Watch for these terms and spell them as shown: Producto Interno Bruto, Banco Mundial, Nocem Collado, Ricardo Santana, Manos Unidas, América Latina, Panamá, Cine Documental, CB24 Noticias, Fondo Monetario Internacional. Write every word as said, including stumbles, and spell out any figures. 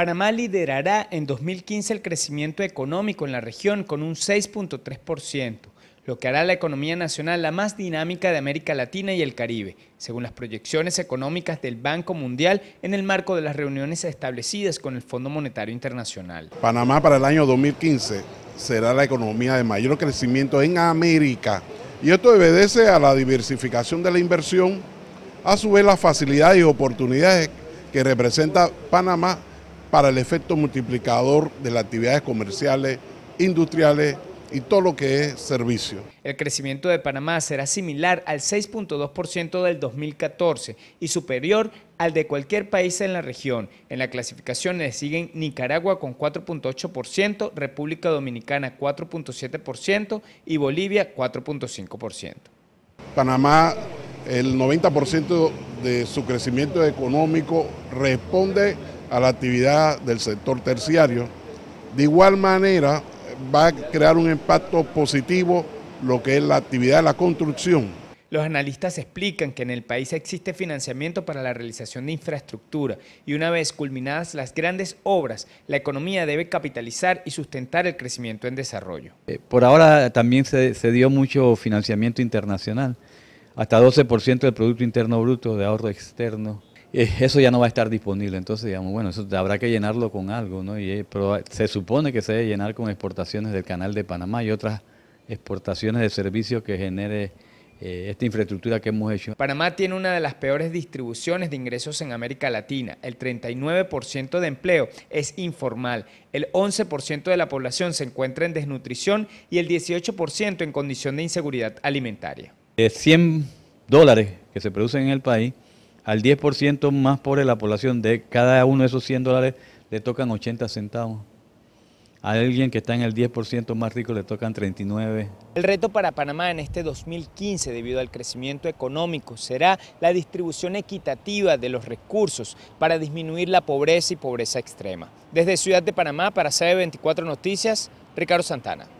Panamá liderará en dos mil quince el crecimiento económico en la región con un seis punto tres por ciento, lo que hará la economía nacional la más dinámica de América Latina y el Caribe, según las proyecciones económicas del Banco Mundial en el marco de las reuniones establecidas con el Fondo Monetario Internacional. Panamá para el año dos mil quince será la economía de mayor crecimiento en América, y esto obedece a la diversificación de la inversión, a su vez las facilidades y oportunidades que representa Panamá para el efecto multiplicador de las actividades comerciales, industriales y todo lo que es servicio. El crecimiento de Panamá será similar al seis punto dos por ciento del dos mil catorce y superior al de cualquier país en la región. En la clasificación le siguen Nicaragua con cuatro punto ocho por ciento, República Dominicana cuatro punto siete por ciento y Bolivia cuatro punto cinco por ciento. Panamá, el noventa por ciento de su crecimiento económico responde a la actividad del sector terciario. De igual manera, va a crear un impacto positivo lo que es la actividad de la construcción. Los analistas explican que en el país existe financiamiento para la realización de infraestructura y una vez culminadas las grandes obras, la economía debe capitalizar y sustentar el crecimiento en desarrollo. Eh, por ahora también se, se dio mucho financiamiento internacional, hasta doce por ciento del Producto Interno Bruto de ahorro externo. Eso ya no va a estar disponible, entonces digamos, bueno, eso habrá que llenarlo con algo, ¿no? Y, pero se supone que se debe llenar con exportaciones del Canal de Panamá y otras exportaciones de servicios que genere eh, esta infraestructura que hemos hecho. Panamá tiene una de las peores distribuciones de ingresos en América Latina. El treinta y nueve por ciento de empleo es informal, el once por ciento de la población se encuentra en desnutrición y el dieciocho por ciento en condición de inseguridad alimentaria. De cien dólares que se producen en el país, al diez por ciento más pobre de la población, de cada uno de esos cien dólares le tocan ochenta centavos. A alguien que está en el diez por ciento más rico le tocan treinta y nueve. El reto para Panamá en este dos mil quince, debido al crecimiento económico, será la distribución equitativa de los recursos para disminuir la pobreza y pobreza extrema. Desde Ciudad de Panamá, para C B veinticuatro Noticias, Ricardo Santana.